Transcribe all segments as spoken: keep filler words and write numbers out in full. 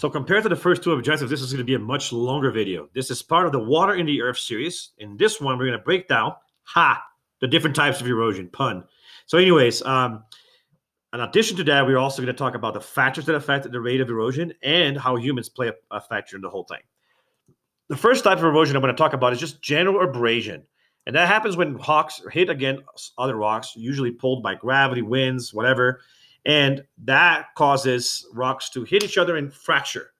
So compared to the first two objectives, this is going to be a much longer video. This is part of the Water in the Earth series. In this one, we're going to break down, ha, the different types of erosion, pun. So anyways, um, in addition to that, we're also going to talk about the factors that affect the rate of erosion and how humans play a, a factor in the whole thing. The first type of erosion I'm going to talk about is just general abrasion. And that happens when rocks hit against other rocks, usually pulled by gravity, winds, whatever. And that causes rocks to hit each other and fracture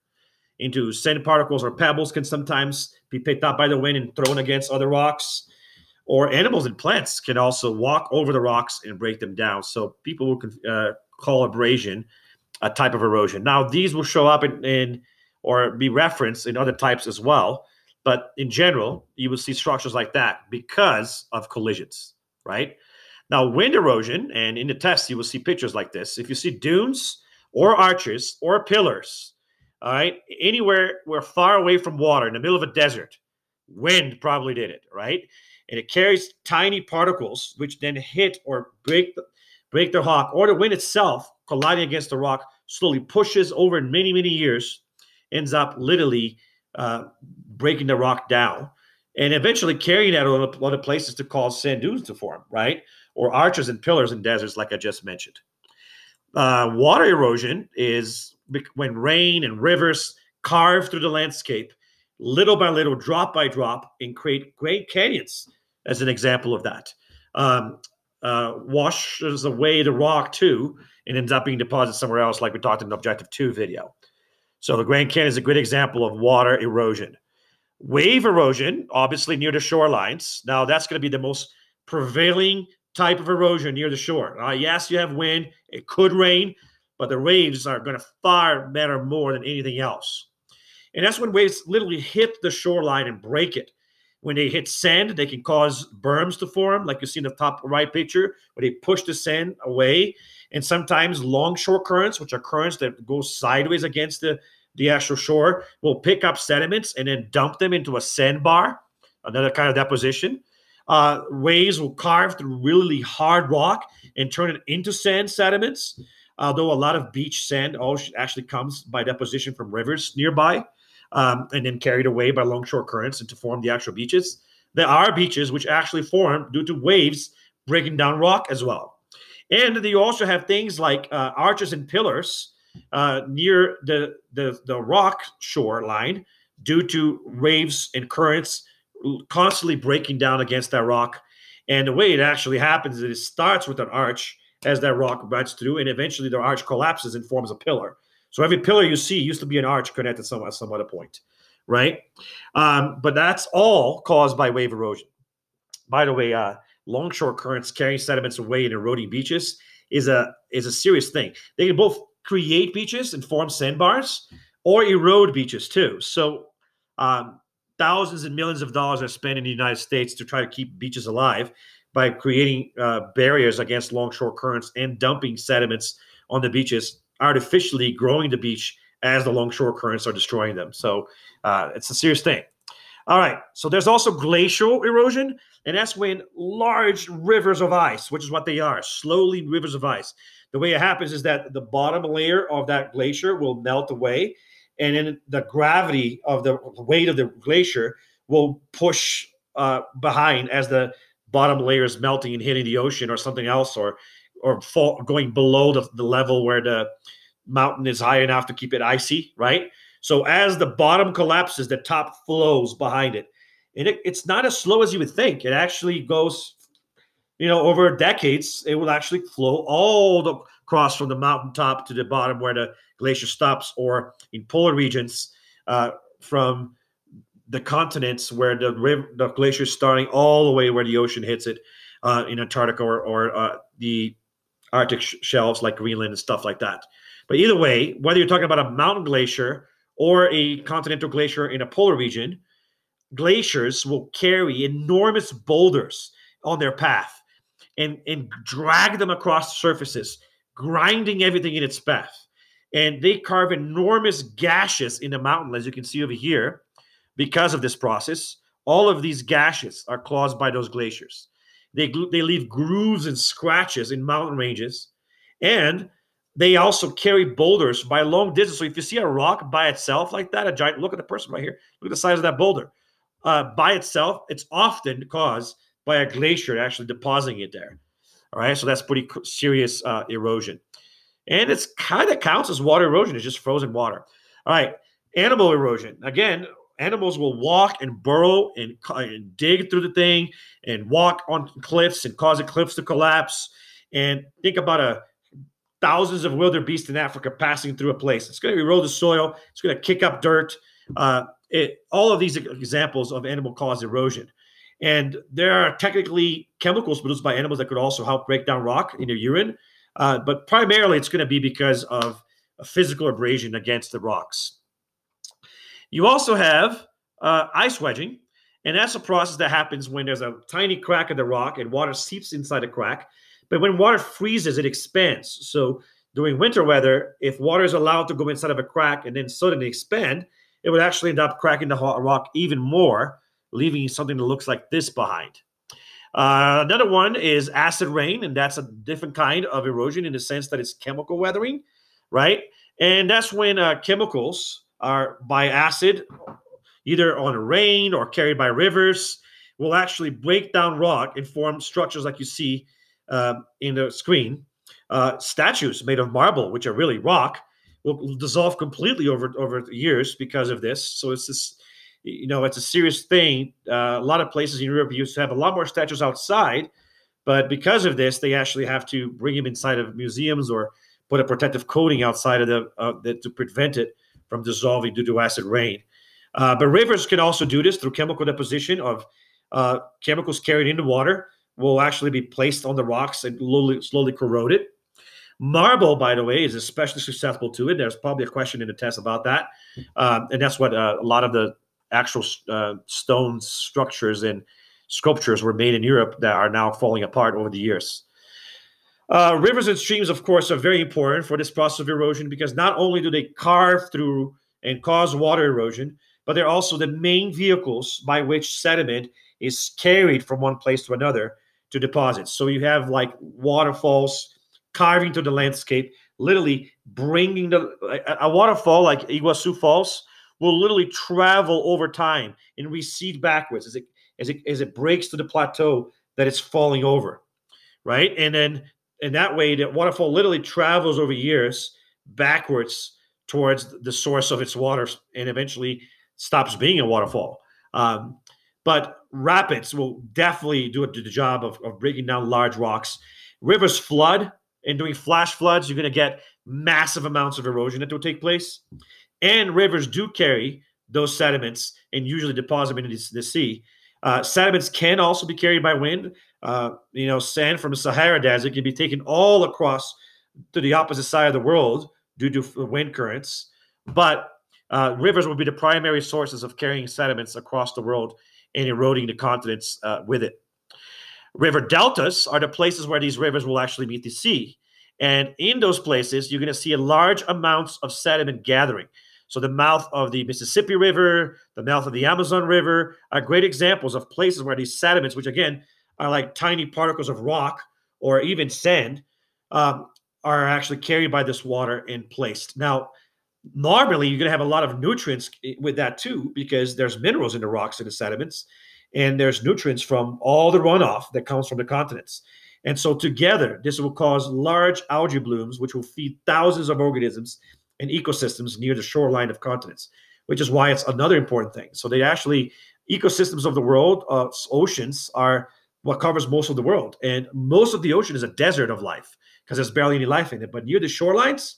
into sand particles, or pebbles can sometimes be picked up by the wind and thrown against other rocks. Or animals and plants can also walk over the rocks and break them down. So people will uh, call abrasion a type of erosion. Now, these will show up in, in or be referenced in other types as well. But in general, you will see structures like that because of collisions, right? Now, wind erosion, and in the test, you will see pictures like this. If you see dunes or arches or pillars, all right, anywhere we're far away from water, in the middle of a desert, wind probably did it, right? And it carries tiny particles, which then hit or break the, break the rock, or the wind itself colliding against the rock slowly pushes over many, many years, ends up literally uh, breaking the rock down, and eventually carrying that to other places to cause sand dunes to form, right? Or arches and pillars in deserts, like I just mentioned. Uh, water erosion is when rain and rivers carve through the landscape, little by little, drop by drop, and create great canyons, as an example of that. Um, uh, washes away the rock, too, and ends up being deposited somewhere else, like we talked in the Objective two video. So the Grand Canyon is a great example of water erosion. Wave erosion, obviously near the shorelines. Now, that's going to be the most prevailing type of erosion near the shore. Uh, yes, you have wind, it could rain, but the waves are going to far matter more than anything else. And that's when waves literally hit the shoreline and break it. When they hit sand, they can cause berms to form, like you see in the top right picture, where they push the sand away. And sometimes longshore currents, which are currents that go sideways against the, the actual shore, will pick up sediments and then dump them into a sandbar, another kind of deposition. Uh, waves will carve through really hard rock and turn it into sand sediments, although a lot of beach sand actually comes by deposition from rivers nearby um, and then carried away by longshore currents and to form the actual beaches. There are beaches which actually form due to waves breaking down rock as well. And then you also have things like uh, arches and pillars uh, near the, the, the rock shoreline due to waves and currents constantly breaking down against that rock. And the way it actually happens is it starts with an arch as that rock runs through, and eventually the arch collapses and forms a pillar. So every pillar you see used to be an arch connected some, at some other point, right? Um, but that's all caused by wave erosion. By the way, uh, longshore currents carrying sediments away and eroding beaches is a, is a serious thing. They can both create beaches and form sandbars or erode beaches too. So um, thousands and millions of dollars are spent in the United States to try to keep beaches alive by creating uh, barriers against longshore currents and dumping sediments on the beaches, artificially growing the beach as the longshore currents are destroying them. So uh, it's a serious thing. All right, so there's also glacial erosion, and that's when large rivers of ice, which is what they are, slowly rivers of ice. The way it happens is that the bottom layer of that glacier will melt away, and then the gravity of the weight of the glacier will push uh, behind as the bottom layer is melting and hitting the ocean or something else, or or fall, going below the, the level where the mountain is high enough to keep it icy, right? So as the bottom collapses, the top flows behind it. And it, it's not as slow as you would think. It actually goes, you know, over decades, it will actually flow all the, across from the mountaintop to the bottom where the glacier stops, or in polar regions uh, from the continents where the river, the glacier is starting all the way where the ocean hits it uh, in Antarctica or, or uh, the Arctic sh shelves like Greenland and stuff like that. But either way, whether you're talking about a mountain glacier or a continental glacier in a polar region, glaciers will carry enormous boulders on their path and, and drag them across surfaces, grinding everything in its path. And they carve enormous gashes in the mountain, as you can see over here. Because of this process, all of these gashes are caused by those glaciers. They, they leave grooves and scratches in mountain ranges, and They also carry boulders by long distance. So if you see a rock by itself like that, a giant, look at the person right here. Look at the size of that boulder. Uh, by itself, it's often caused by a glacier actually depositing it there. All right, so that's pretty serious uh, erosion. And it's kind of counts as water erosion. It's just frozen water. All right, animal erosion. Again, animals will walk and burrow and, and dig through the thing and walk on cliffs and cause the cliffs to collapse. And think about a thousands of wildebeest in Africa passing through a place. It's going to erode the soil. It's going to kick up dirt. Uh, it, all of these examples of animal-caused erosion. And there are technically chemicals produced by animals that could also help break down rock in your urine. Uh, but primarily, it's going to be because of a physical abrasion against the rocks. You also have uh, ice wedging. And that's a process that happens when there's a tiny crack in the rock and water seeps inside the crack. But when water freezes, it expands. So during winter weather, if water is allowed to go inside of a crack and then suddenly expand, it would actually end up cracking the rock even more, leaving something that looks like this behind. Uh, another one is acid rain, and that's a different kind of erosion in the sense that it's chemical weathering, right? And that's when uh, chemicals are by acid, either on rain or carried by rivers, will actually break down rock and form structures like you see Uh, in the screen. Uh, statues made of marble, which are really rock, will dissolve completely over over the years because of this. So it's this, you know, it's a serious thing. Uh, a lot of places in Europe used to have a lot more statues outside, but because of this, they actually have to bring them inside of museums or put a protective coating outside of the, uh, the to prevent it from dissolving due to acid rain. Uh, but rivers can also do this through chemical deposition of uh, chemicals carried into water. Will actually be placed on the rocks and slowly, slowly corroded. Marble, by the way, is especially susceptible to it. There's probably a question in the test about that. Um, and that's what uh, a lot of the actual uh, stone structures and sculptures were made in Europe that are now falling apart over the years. Uh, rivers and streams, of course, are very important for this process of erosion because not only do they carve through and cause water erosion, but they're also the main vehicles by which sediment is carried from one place to another to deposits. So you have like waterfalls carving through the landscape, literally bringing the, a, a waterfall like Iguazu Falls will literally travel over time and recede backwards as it, as it, as it breaks to the plateau that it's falling over, right? And then in that way, that waterfall literally travels over years backwards towards the source of its water and eventually stops being a waterfall. Um, but rapids will definitely do the job of, of breaking down large rocks. Rivers flood, and during flash floods, you're going to get massive amounts of erosion that will take place. And rivers do carry those sediments and usually deposit them into the, the sea. Uh, sediments can also be carried by wind. Uh, you know, sand from the Sahara Desert can be taken all across to the opposite side of the world due to wind currents. But uh, rivers will be the primary sources of carrying sediments across the world and eroding the continents uh, with it. River deltas are the places where these rivers will actually meet the sea. And in those places, you're going to see large amounts of sediment gathering. So the mouth of the Mississippi River, the mouth of the Amazon River are great examples of places where these sediments, which again are like tiny particles of rock or even sand, um, are actually carried by this water and placed. Now, normally, you're going to have a lot of nutrients with that too, because there's minerals in the rocks and the sediments, and there's nutrients from all the runoff that comes from the continents. And so together, this will cause large algae blooms, which will feed thousands of organisms and ecosystems near the shoreline of continents, which is why it's another important thing. So they actually, ecosystems of the world, uh, oceans are what covers most of the world. And most of the ocean is a desert of life because there's barely any life in it. But near the shorelines,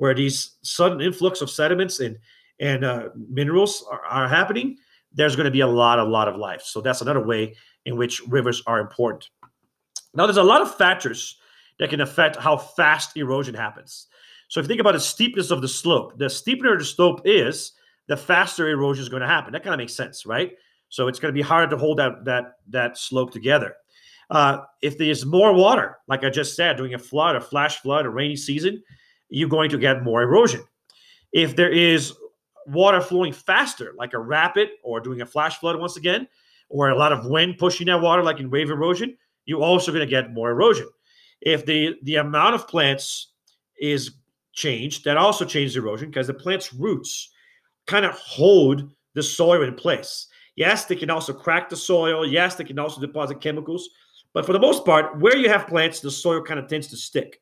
where these sudden influx of sediments and, and uh, minerals are, are happening, there's going to be a lot, a lot of life. So that's another way in which rivers are important. Now, there's a lot of factors that can affect how fast erosion happens. So if you think about the steepness of the slope, the steeper the slope is, the faster erosion is going to happen. That kind of makes sense, right? So it's going to be harder to hold that, that, that slope together. Uh, if there's more water, like I just said, during a flood, a flash flood, a rainy season, you're going to get more erosion. If there is water flowing faster, like a rapid or doing a flash flood once again, or a lot of wind pushing that water, like in wave erosion, you're also going to get more erosion. If the, the amount of plants is changed. That also changes erosion because the plant's roots kind of hold the soil in place. Yes, they can also crack the soil. Yes, they can also deposit chemicals. But for the most part, where you have plants, the soil kind of tends to stick.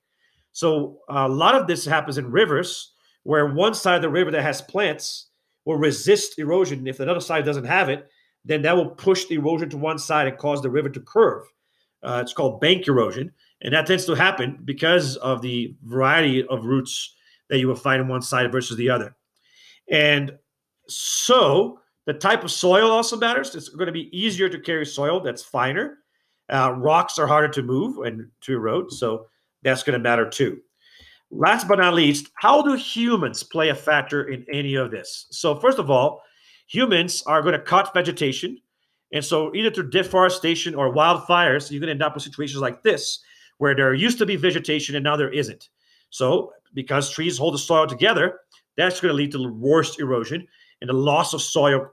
So a lot of this happens in rivers, where one side of the river that has plants will resist erosion. If the other side doesn't have it, then that will push the erosion to one side and cause the river to curve. Uh, it's called bank erosion. And that tends to happen because of the variety of roots that you will find on one side versus the other. And so the type of soil also matters. It's going to be easier to carry soil that's finer. Uh, rocks are harder to move and to erode, so that's going to matter too. Last but not least, how do humans play a factor in any of this? So first of all, humans are going to cut vegetation. And so either through deforestation or wildfires, you're going to end up with situations like this, where there used to be vegetation and now there isn't. So because trees hold the soil together, that's going to lead to worse erosion and the loss of soil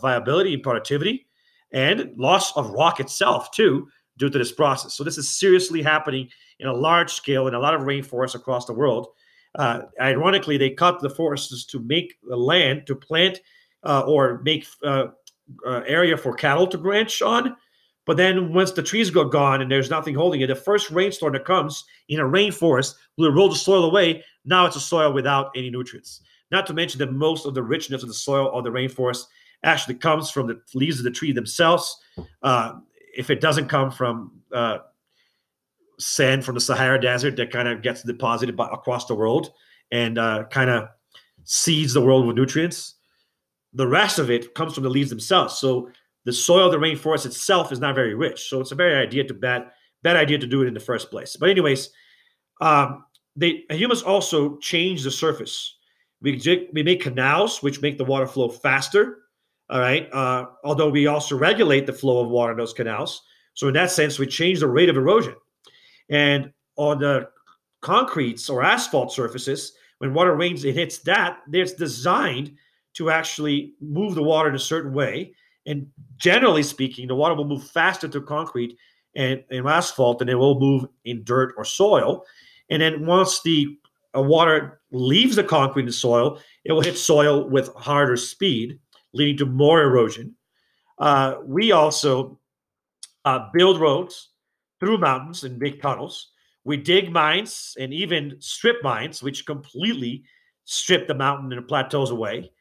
viability and productivity, and loss of rock itself too, due to this process. So this is seriously happening in a large scale in a lot of rainforests across the world. Uh, ironically, they cut the forests to make the land to plant uh, or make uh, uh, area for cattle to ranch on. But then once the trees go gone and there's nothing holding it, the first rainstorm that comes in a rainforest will erode the soil away. Now it's a soil without any nutrients. Not to mention that most of the richness of the soil of the rainforest actually comes from the leaves of the tree themselves. Uh, if it doesn't come from uh, sand from the Sahara Desert, that kind of gets deposited by, across the world and uh, kind of seeds the world with nutrients, the rest of it comes from the leaves themselves. So the soil of the rainforest itself is not very rich. So it's a very idea to bad, bad idea to do it in the first place. But anyways, um, they, humans also change the surface. We, we make canals, which make the water flow faster. All right. Uh, although we also regulate the flow of water in those canals. So in that sense, we change the rate of erosion. And on the concretes or asphalt surfaces, when water rains, it hits that. It's designed to actually move the water in a certain way. And generally speaking, the water will move faster through concrete and, and asphalt than it will move in dirt or soil. And then once the uh, water leaves the concrete and soil, it will hit soil with harder speed, leading to more erosion. Uh, we also uh, build roads through mountains and big tunnels. We dig mines and even strip mines, which completely strip the mountain and the plateaus away.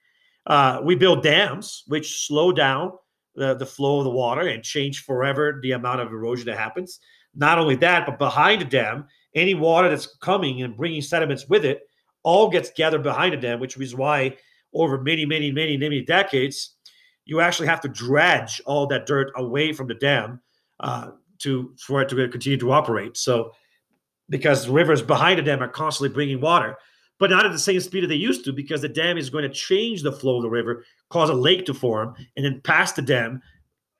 Uh, we build dams, which slow down the, the flow of the water and change forever the amount of erosion that happens. Not only that, but behind the dam, any water that's coming and bringing sediments with it all gets gathered behind the dam, which is why over many, many, many, many decades, you actually have to dredge all that dirt away from the dam uh, to for it to continue to operate. So, because rivers behind the dam are constantly bringing water, but not at the same speed that they used to, because the dam is going to change the flow of the river, cause a lake to form, and then past the dam,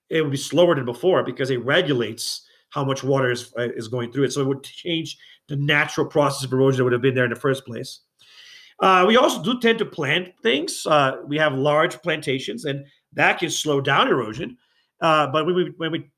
it will be slower than before because it regulates how much water is, uh, is going through it. So it would change the natural process of erosion that would have been there in the first place. Uh, we also do tend to plant things. Uh, we have large plantations, and that can slow down erosion. Uh, but when we when we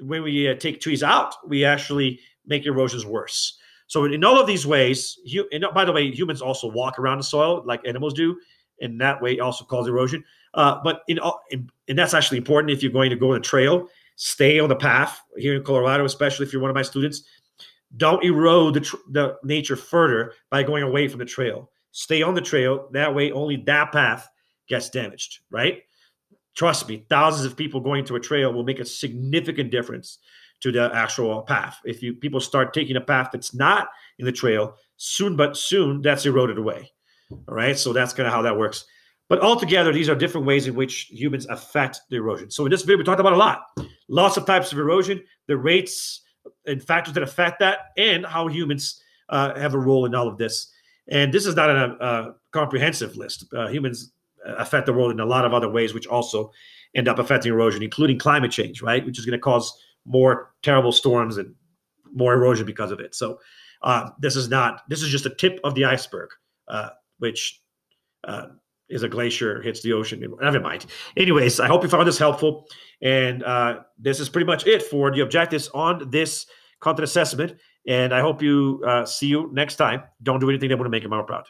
when we uh, take trees out, we actually make erosions worse. So in all of these ways, you, and by the way, humans also walk around the soil like animals do, and that way also causes erosion. Uh, but in all, in, and that's actually important if you're going to go on a trail. Stay on the path here in Colorado, especially if you're one of my students. Don't erode the, tr the nature further by going away from the trail. Stay on the trail. That way, only that path gets damaged, right? Trust me, thousands of people going to a trail will make a significant difference to the actual path. If you people start taking a path that's not in the trail, soon but soon, that's eroded away, all right? So that's kind of how that works. But altogether, these are different ways in which humans affect the erosion. So in this video, we talked about a lot. Lots of types of erosion, the rates and factors that affect that, and how humans uh, have a role in all of this. And this is not a, a comprehensive list. Uh, humans affect the world in a lot of other ways, which also end up affecting erosion, including climate change, right? Which is going to cause more terrible storms and more erosion because of it. So uh, this is not, this is just a tip of the iceberg, uh, which uh, is a glacier hits the ocean. Never mind. Anyways, I hope you found this helpful. And uh, this is pretty much it for the objectives on this content assessment. And I hope you uh, see you next time. Don't do anything that would make him out proud.